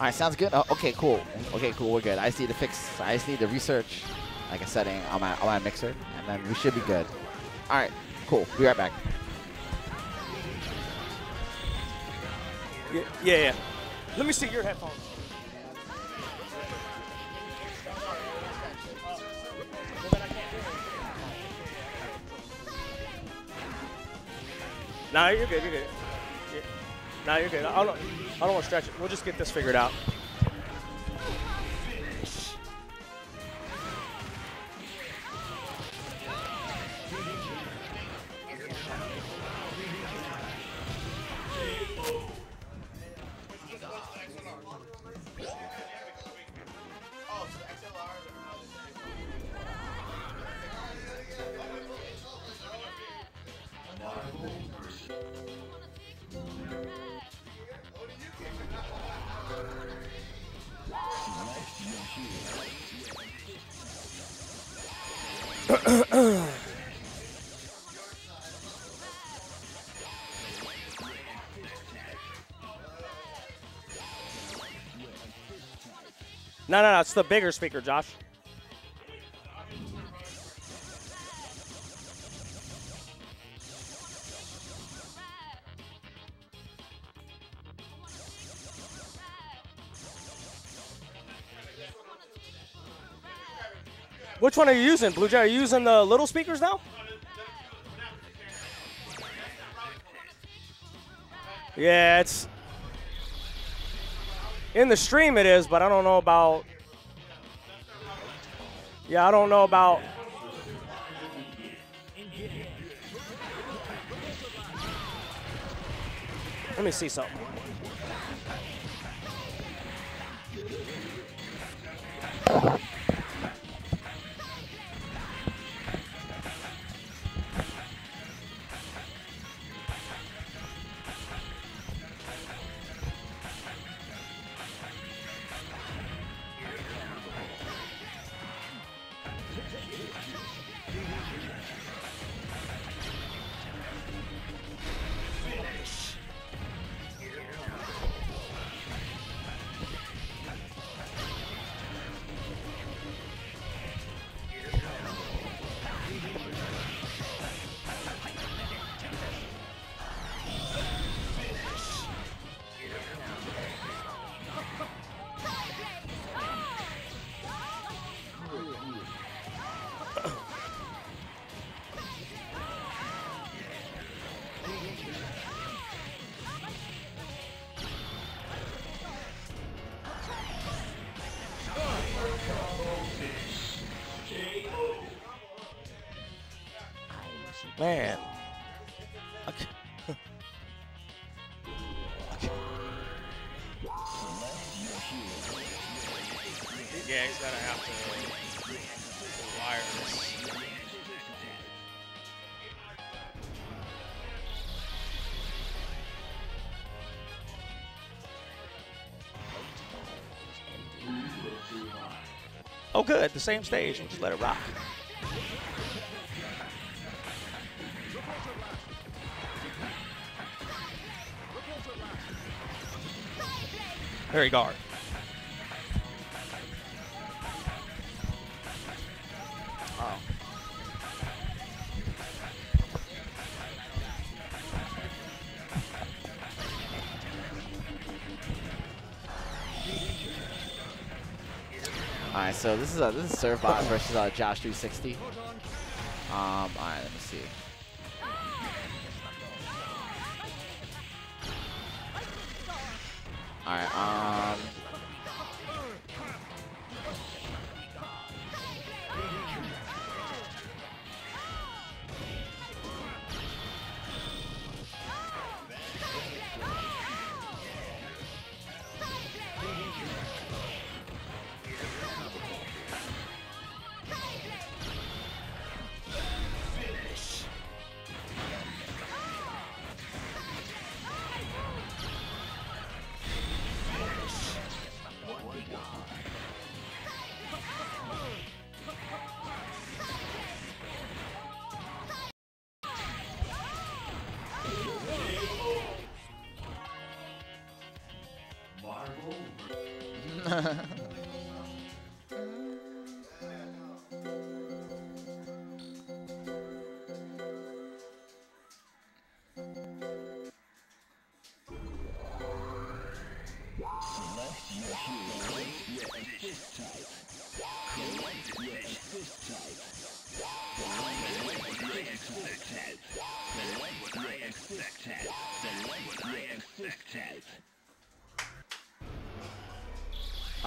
All right, sounds good. Oh, okay, cool. Okay, cool. We're good. I just need to fix. I just need to research like a setting on my mixer, and then we should be good. All right, cool. Be right back. Yeah. Let me see your headphones. No, you're good. You're good. No, you're good. I don't want to stretch it. We'll just get this figured out. No, it's the bigger speaker, Josh. Which one are you using, Blue Jay? Are you using the little speakers now? Yeah, it's... in the stream it is, but I don't know about... yeah, I don't know about... let me see something. Man. Okay. Okay. Yeah, he's gonna have to wire this. Oh, good. The same stage. Just let it rock. Very guard. Oh. Alright, so this is Servbot versus Josh 360. Alright, let me see. Alright,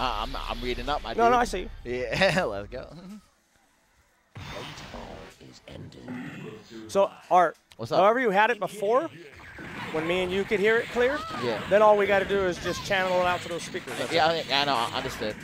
I'm reading up, my dude. No, I see you. Yeah, let's go. So, Art, what's up? However you had it before, when me and you could hear it clear, yeah. Then all we got to do is just channel it out to those speakers. Yeah, I know, I understood.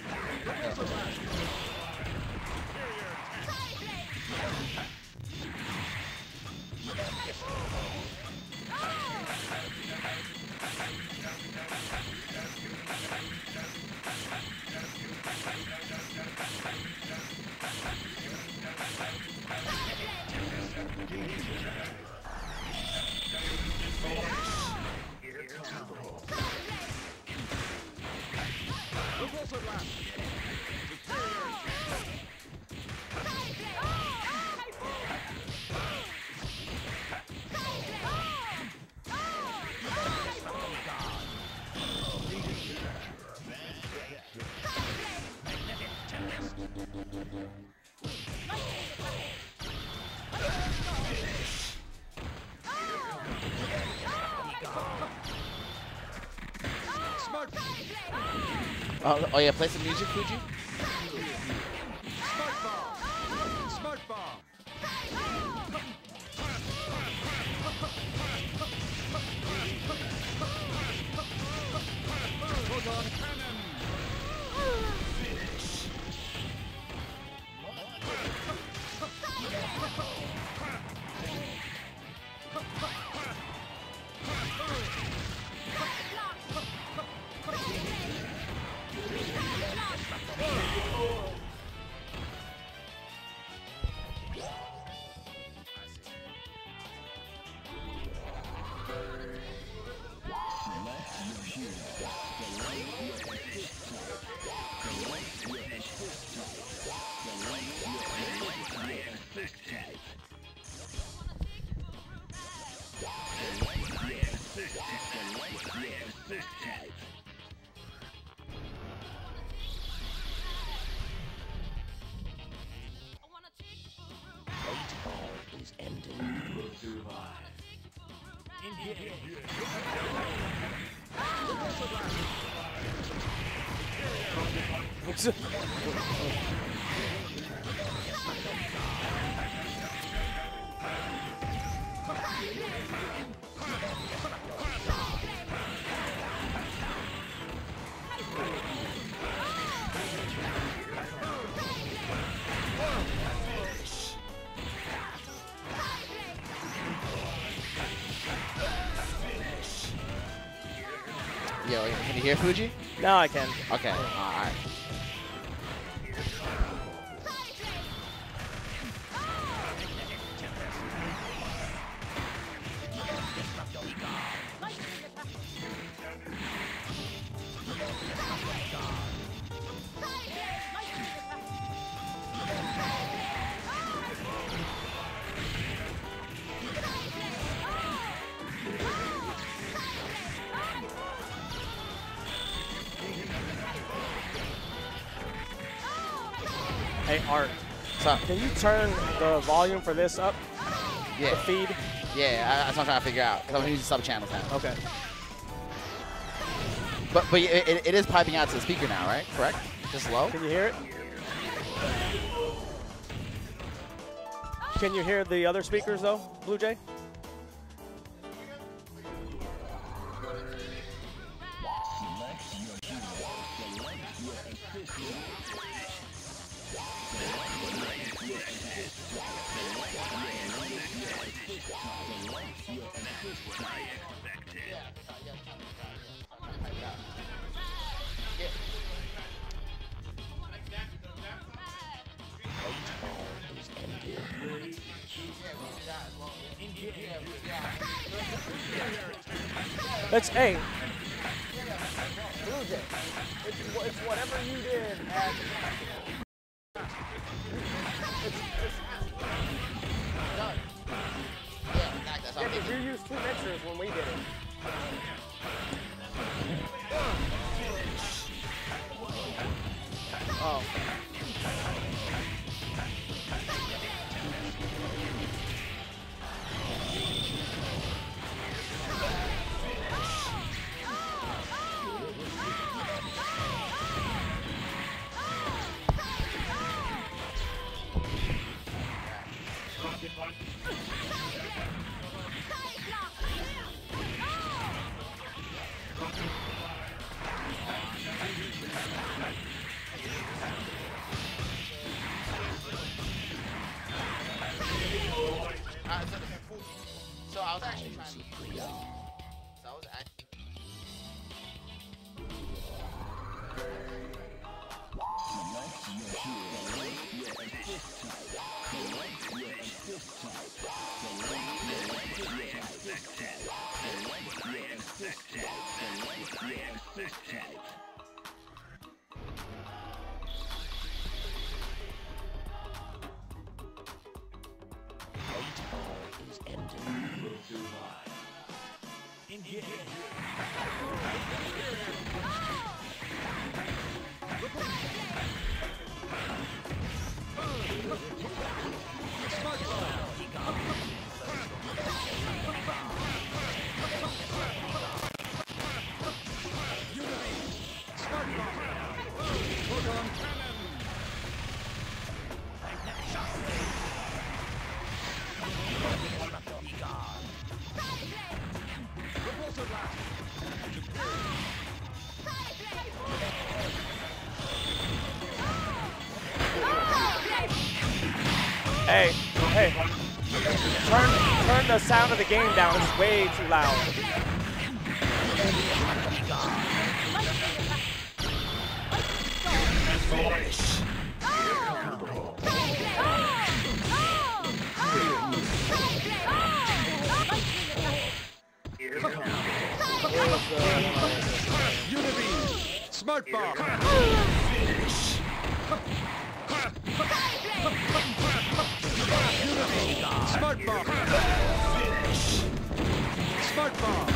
Oh yeah, play some music, Fuji. Yo, can you hear Fuji? No, I can. Okay, alright. Hey, Art, can you turn the volume for this up? Yeah. The feed? Yeah, that's what I'm trying to figure out, because I'm using sub-channels now. Okay. But it is piping out to the speaker now, right? Correct? Just low? Can you hear it? Can you hear the other speakers, though, Blue Jay? Let's, hey, Blue music. It's whatever you did at... It's done. Yeah, in fact, that's all. Yeah, because you used two mixers when we did it. Oh. So I was actually trying to use this. So I was actually... Hey, hey, turn the sound of the game down, it's way too loud. Unity, smart bomb. Smart bomb. Smart bomb.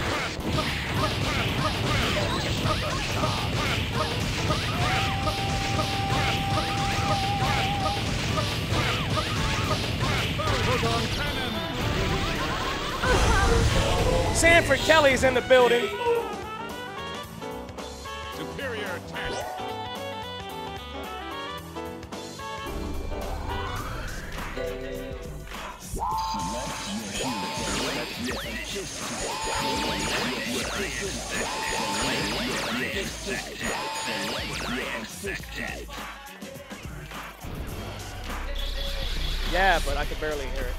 Sanford Kelly's in the building. Superior attack. Yeah, but I could barely hear it.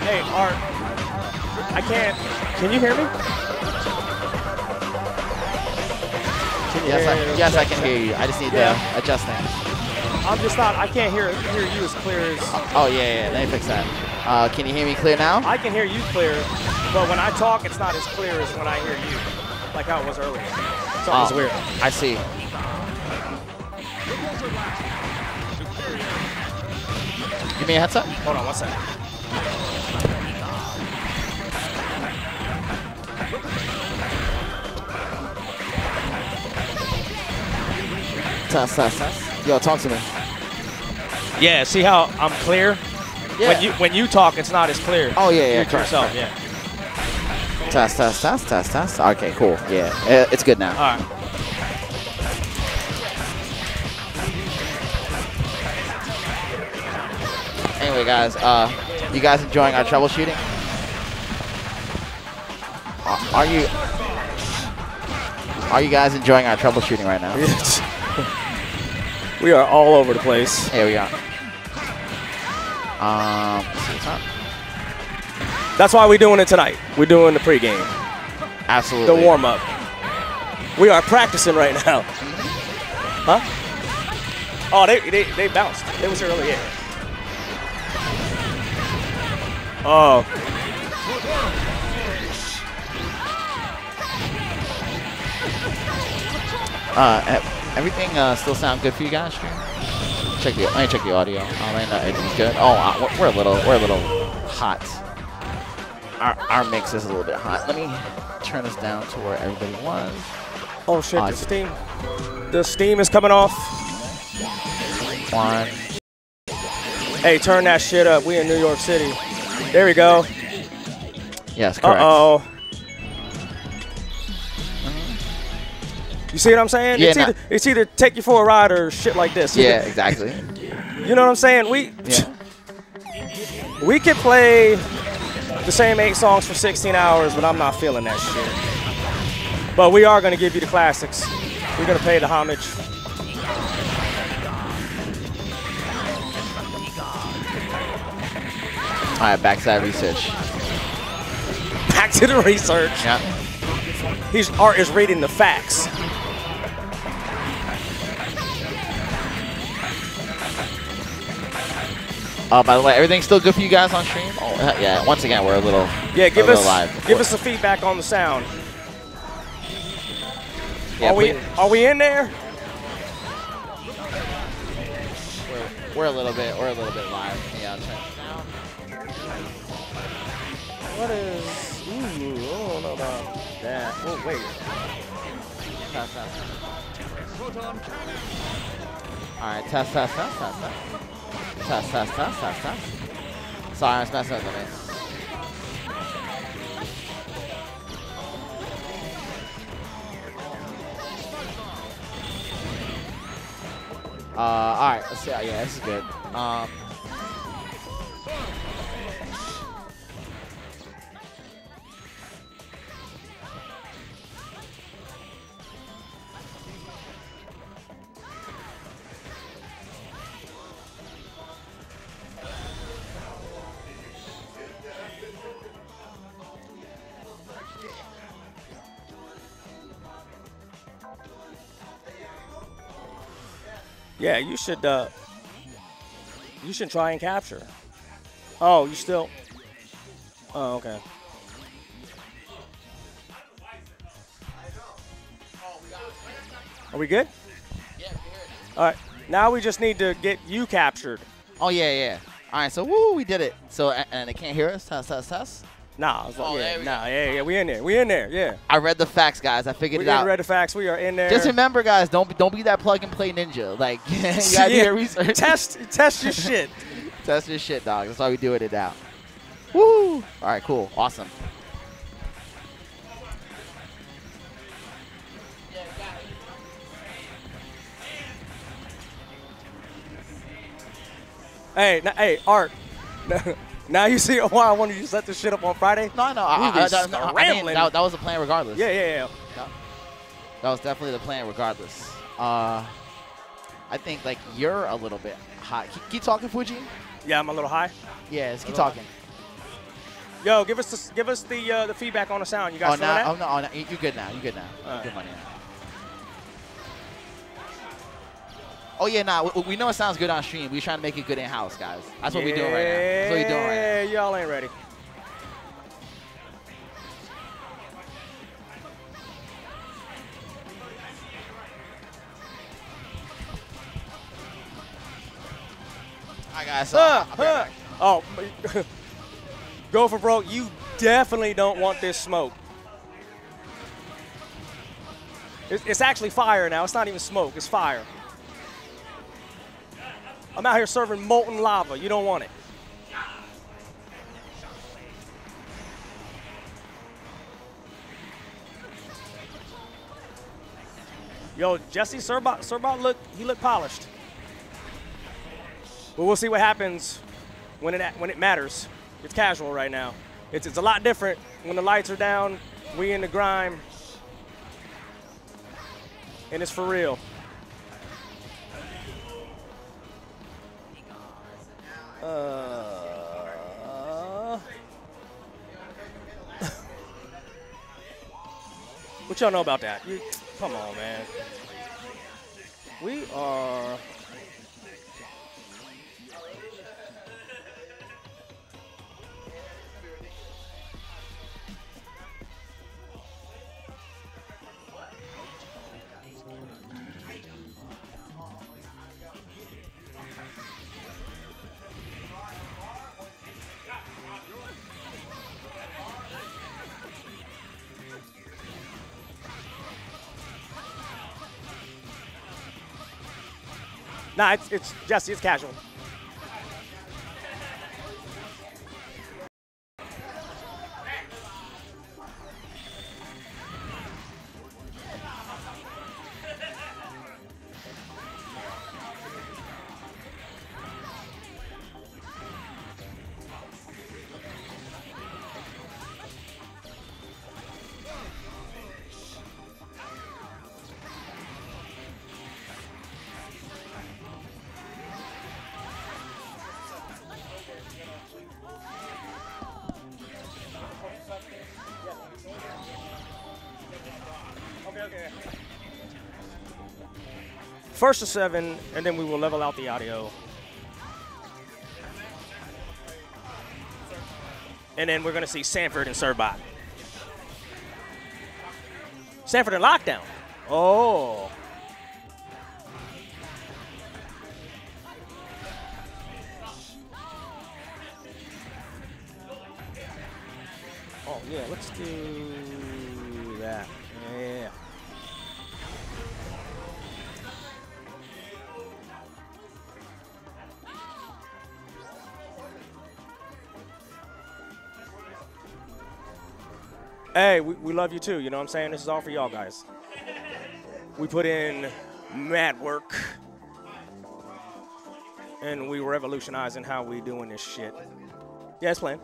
Hey, Art. I can't. Can you hear me? Yes, I can hear you. I just need to adjust that. I'm just not. I can't hear you as clear as. Oh yeah, yeah. Let me fix that. Can you hear me clear now? I can hear you clear, but when I talk, it's not as clear as when I hear you, like how it was earlier. So it's weird. I see. Give me a headset. Hold on, one second. Yo, talk to me. Yeah, see how I'm clear? Yeah. When you talk, it's not as clear. Oh yeah, yeah. Correct. Test. Okay, cool. Yeah, it's good now. All right. Anyway, guys, you guys enjoying our troubleshooting? Are you guys enjoying our troubleshooting right now? We are all over the place. Here we are. Let's see what's up. That's why we're doing it tonight. We're doing the pregame. Absolutely. The warm-up. We are practicing right now. Huh? Oh, they bounced. They was here earlier. Yeah. Oh. Everything still sound good for you guys? Check the. Let me check the audio. Oh man, everything's good. Oh, we're a little hot. Our mix is a little bit hot. Let me turn us down to where everybody was. Oh shit! The steam. The steam is coming off. One. Hey, turn that shit up. We in New York City. There we go. Yes, correct. Uh-oh. You see what I'm saying? Yeah, it's either take you for a ride or shit like this. Yeah, exactly. You know what I'm saying? We could play the same 8 songs for 16 hours, but I'm not feeling that shit. But we are going to give you the classics. We're going to pay the homage. All right, back to that research. Back to the research. Yeah. Art is reading the facts. Oh, by the way, everything's still good for you guys on stream? Oh, yeah, once again, we're a little give us the feedback on the sound. Yeah, are we in there? We're a little bit live. Yeah, I'll check. What is... Ooh, I don't know about that. Oh, wait. Test. Alright, test. Sorry, I was messing with me. Alright, let's see. Yeah, this is good. Yeah, you should try and capture. Oh, you still... Oh, okay. Are we good? Yeah, we can hear it. All right, now we just need to get you captured. Oh, yeah, yeah. All right, so woo, we did it. So, and they can't hear us? Test. Nah, like, oh, yeah, yeah, we in there, yeah. I read the facts, guys. I figured it out. We read the facts. We are in there. Just remember, guys, don't be that plug and play ninja. Like, you gotta do your research. Test your shit. Test your shit, dog. That's why we doing it out. Woo! All right, cool, awesome. Hey, hey, Art. Now you see why I wanted you to set this shit up on Friday? No. That was the plan regardless. Yeah. That was definitely the plan regardless. I think, like, you're a little bit high. Keep talking, Fuji. Yeah, I'm a little high. Yeah, just keep talking. High. Yo, give us the feedback on the sound. You guys feel that? Oh, no. You're good now. You're good money now. Oh, yeah, nah, we know it sounds good on stream. We're trying to make it good in-house, guys. That's what we're doing right now. Yeah, y'all ain't ready. All right, guys, so oh, Gopher Bro, you definitely don't want this smoke. It's actually fire now. It's not even smoke. It's fire. I'm out here serving molten lava. You don't want it. Yo, Jesse, Servbot he looked polished. But we'll see what happens when it matters. It's casual right now. It's a lot different when the lights are down. We in the grime, and it's for real. What y'all know about that? You, Come on, man. We are... Nah, it's Jesse, it's casual. First to 7, and then we will level out the audio. And then we're going to see Sanford and Servbot. Sanford in lockdown. Oh. Oh, yeah, let's do that. Yeah. Hey, we love you too, you know what I'm saying? This is all for y'all guys. We put in mad work. And we were revolutionizing how we doing this shit. Yeah, it's playing.